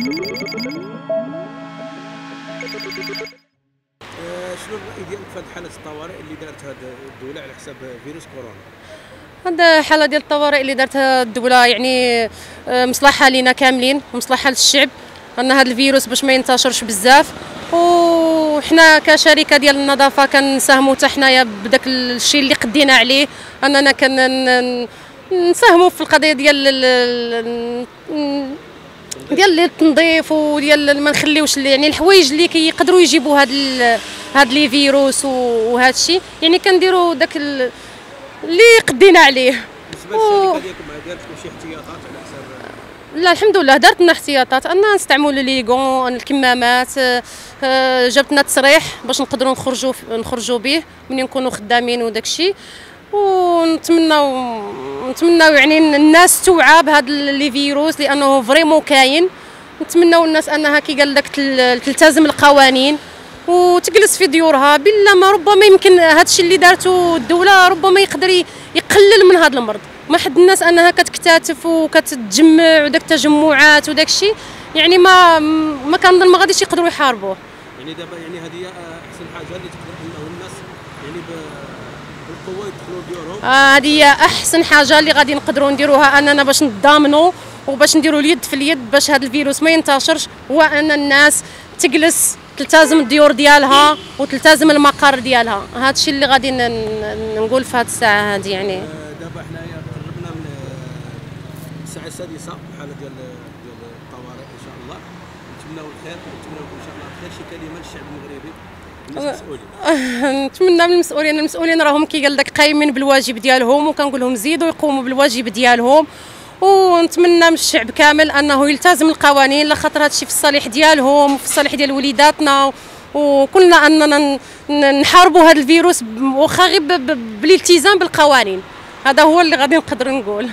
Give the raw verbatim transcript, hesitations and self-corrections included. شنو الرأي ديالك في هذه الحالة الطوارئ اللي دارتها الدولة على حساب فيروس كورونا؟ هذه الحالة ديال الطوارئ اللي دارتها الدولة يعني مصلحة لينا كاملين ومصلحة للشعب، أن هذا الفيروس باش ما ينتشرش بزاف، وحنا كشركة ديال النظافة كنساهموا حتى حنايا بداك الشيء اللي قدينا عليه، أننا كنساهموا في القضية ديال ديال التنظيف وديال ما نخليوش يعني الحوايج اللي كيقدروا يجيبوا هاد هاد لي فيروس وهذا الشيء، يعني كنديروا داك اللي قدينا عليه. بالنسبه للشركه ديالكم درتوا شي احتياطات على حساب؟ لا الحمد لله درت لنا احتياطات، انا نستعملوا ليغون الكمامات، جبت لنا تصريح باش نقدروا نخرجوا نخرجوا به ملي نكونوا خدامين وداك الشيء، ونتمناو نتمناو يعني الناس توعى بهذا لي فيروس لانه فريمون كاين، نتمناو الناس انها كي قال لك تلتزم القوانين وتجلس في ديورها، بلا ما ربما يمكن هذا الشيء اللي دارته الدوله ربما يقدر يقلل من هذا المرض. ما حد الناس انها كتكتاتف وكتتجمع وداك التجمعات وداك الشيء، يعني ما ما كنظن ما غاديش يقدروا يحاربوه. يعني دابا يعني هذه احسن حاجه اللي تقدر انه الناس يعني بالقوه يدخلوا ديورهم، هذه هي احسن حاجه اللي غادي نقدروا نديروها اننا باش نضامنوا وباش نديروا اليد في اليد باش هذا الفيروس ما ينتشرش، هو ان الناس تجلس تلتزم الديور ديالها وتلتزم المقر ديالها، هذا الشيء اللي غادي نقول في هذه الساعه هذه. يعني دابا حنايا قربنا من الساعه السادسه الحاله ديال ديال الطوارئ، ان شاء الله نتمناو الخير ونتمناو ان شاء الله خير. شي كلمه للشعب المغربي المسؤولين؟ نتمنى من المسؤولين المسؤولين راهم كي قال لك قايمين بالواجب ديالهم، وكنقول لهم زيدوا يقوموا بالواجب ديالهم، ونتمنى من الشعب كامل انه يلتزم القوانين لخاطر هادشي في الصالح ديالهم وفي الصالح ديال وليداتنا، وكلنا اننا نحاربوا هذا الفيروس واخا غير بالالتزام بالقوانين، هذا هو اللي غادي نقدر نقول.